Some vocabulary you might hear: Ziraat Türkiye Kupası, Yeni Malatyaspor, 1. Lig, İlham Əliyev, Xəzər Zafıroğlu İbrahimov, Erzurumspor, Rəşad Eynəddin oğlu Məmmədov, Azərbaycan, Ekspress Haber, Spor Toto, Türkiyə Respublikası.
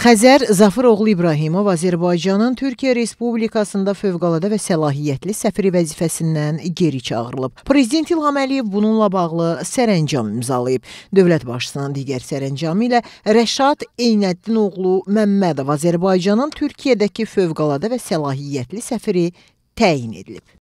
Xəzər Zafıroğlu İbrahimov Azərbaycanın Türkiyə Respublikasında fövqəladə və səlahiyyətli səfiri vəzifəsindən geri çağırılıb. Prezident İlham Əliyev bununla bağlı sərəncam imzalayıb. Dövlət başçısının digər sərəncamı ilə Rəşad Eynəddin oğlu Məmmədov Azərbaycanın Türkiyədəki fövqəladə və səlahiyyətli səfiri təyin edilib.